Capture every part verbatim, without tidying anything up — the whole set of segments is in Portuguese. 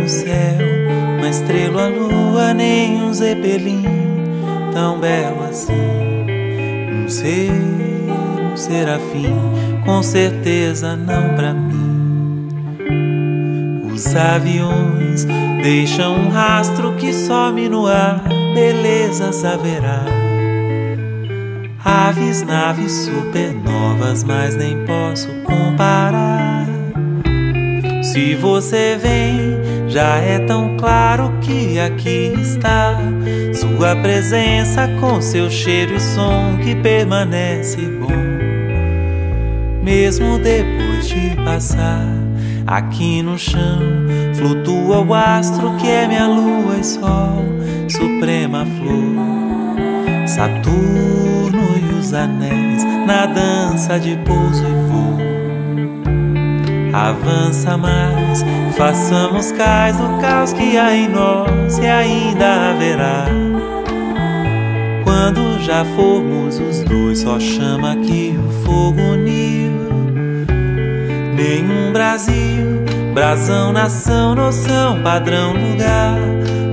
No céu, uma estrela, a lua, nem um zeppelin tão belo assim. Um ser, um serafim, com certeza não pra mim. Os aviões deixam um rastro que some no ar, belezas haverá. Aves, naves supernovas, mas nem posso comparar. Se você vem, já é tão claro que aqui está sua presença, com seu cheiro e som que permanece bom, mesmo depois de passar. Aqui no chão flutua o astro que é minha lua e sol, suprema flor, Saturno e os anéis na dança de pouso e voo. Avança mais, façamos cais no caos que há em nós e ainda haverá. Quando já formos os dois, só chama que o fogo uniu. Nenhum Brasil, brasão, nação, noção, padrão, lugar.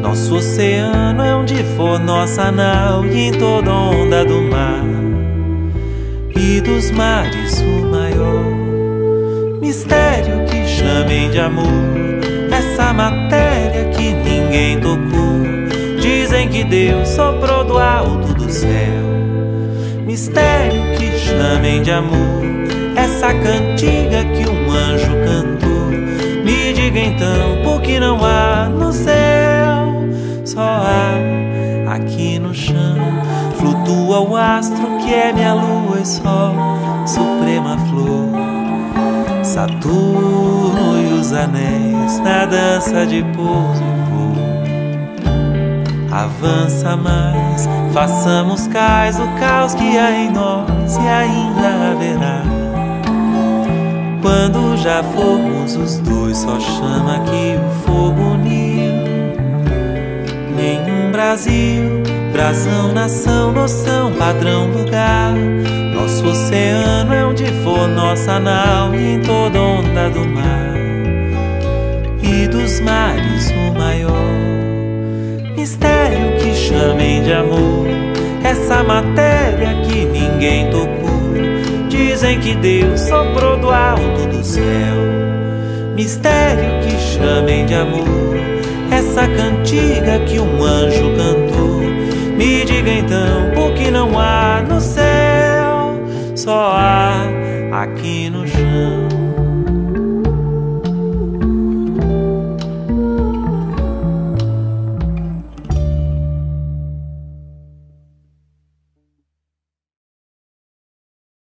Nosso oceano é onde for nossa nau e em toda onda do mar e dos mares o maior mistério que chamem de amor. Essa matéria que ninguém tocou, dizem que Deus soprou do alto do céu. Mistério que chamem de amor. Essa cantiga que um anjo cantou. Me diga então, por que não há no céu? Só há aqui no chão. Flutua o astro que é minha lua e sol, suprema flor, Saturno e os anéis na dança de pouso e voo. Avança mais, façamos cais o caos que há em nós e ainda haverá. Quando já formos os dois, só chama que o fogo uniu. Nenhum Brasil, brasão, nação, noção, padrão, lugar. Nosso oceano é onde for nossa nau e em toda onda do mar e dos mares o maior mistério que chamem de amor. Essa matéria que ninguém tocou, dizem que Deus soprou do alto do céu. Mistério que chamem de amor. Essa cantiga que um anjo cantou. Me diga então, por que não há no céu? Só há aqui no chão.